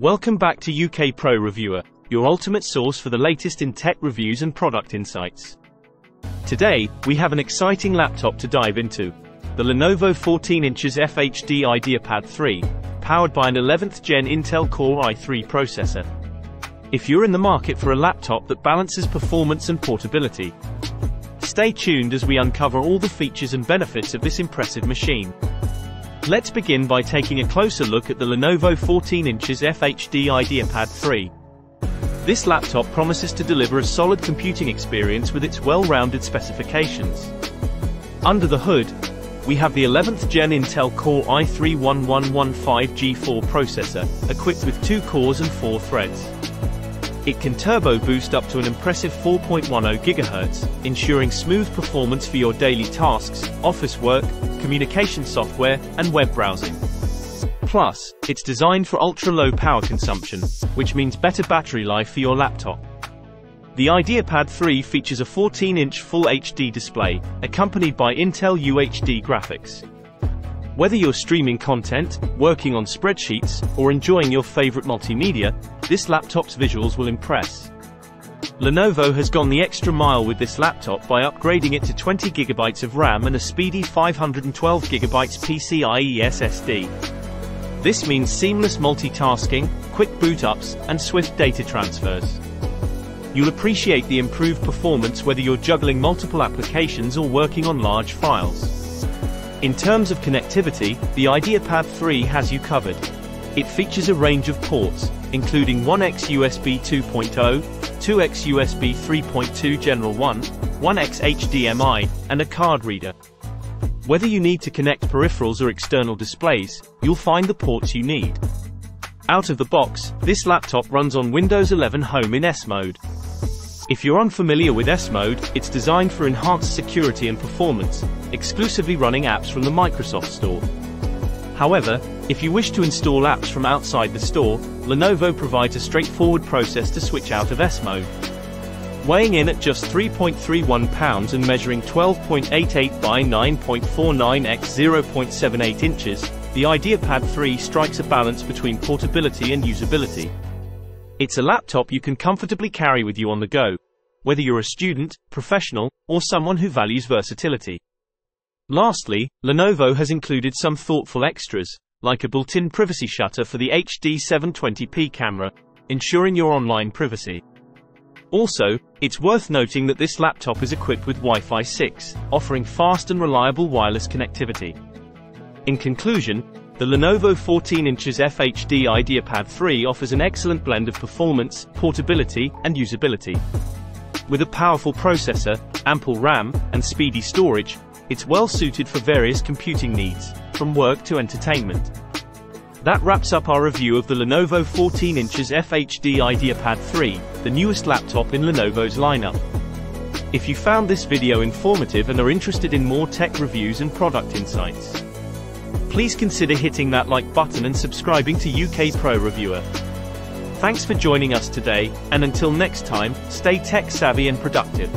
Welcome back to UK Pro Reviewer, your ultimate source for the latest in tech reviews and product insights. Today, we have an exciting laptop to dive into. The Lenovo 14-inch FHD IdeaPad 3, powered by an 11th Gen Intel Core i3 processor. If you're in the market for a laptop that balances performance and portability, stay tuned as we uncover all the features and benefits of this impressive machine. Let's begin by taking a closer look at the Lenovo 14-inch FHD IdeaPad 3. This laptop promises to deliver a solid computing experience with its well-rounded specifications. Under the hood, we have the 11th Gen Intel Core i3-1115G4 processor, equipped with 2 cores and 4 threads. It can turbo boost up to an impressive 4.10 GHz, ensuring smooth performance for your daily tasks, office work, communication software, and web browsing. Plus, it's designed for ultra-low power consumption, which means better battery life for your laptop. The IdeaPad 3 features a 14-inch Full HD display, accompanied by Intel UHD Graphics. Whether you're streaming content, working on spreadsheets, or enjoying your favorite multimedia, this laptop's visuals will impress. Lenovo has gone the extra mile with this laptop by upgrading it to 20GB of RAM and a speedy 512GB PCIe SSD. This means seamless multitasking, quick boot-ups, and swift data transfers. You'll appreciate the improved performance whether you're juggling multiple applications or working on large files. In terms of connectivity, the IdeaPad 3 has you covered. It features a range of ports, including 1x USB 2.0, 2x USB 3.2 Gen 1, 1x HDMI, and a card reader. Whether you need to connect peripherals or external displays, you'll find the ports you need. Out of the box, this laptop runs on Windows 11 Home in S-Mode. If you're unfamiliar with S-Mode, it's designed for enhanced security and performance, exclusively running apps from the Microsoft Store. However, if you wish to install apps from outside the store, Lenovo provides a straightforward process to switch out of S-Mode. Weighing in at just 3.31 pounds and measuring 12.88 by 9.49 x 0.78 inches, the IdeaPad 3 strikes a balance between portability and usability. It's a laptop you can comfortably carry with you on the go, whether you're a student, professional, or someone who values versatility. Lastly, Lenovo has included some thoughtful extras, like a built-in privacy shutter for the HD 720p camera, ensuring your online privacy. Also, it's worth noting that this laptop is equipped with Wi-Fi 6, offering fast and reliable wireless connectivity. In conclusion, the Lenovo 14-inch FHD IdeaPad 3 offers an excellent blend of performance, portability, and usability. With a powerful processor, ample RAM, and speedy storage, it's well suited for various computing needs, from work to entertainment. That wraps up our review of the Lenovo 14-inch FHD IdeaPad 3, the newest laptop in Lenovo's lineup. If you found this video informative and are interested in more tech reviews and product insights, please consider hitting that like button and subscribing to UK Pro Reviewer. Thanks for joining us today, and until next time, stay tech savvy and productive.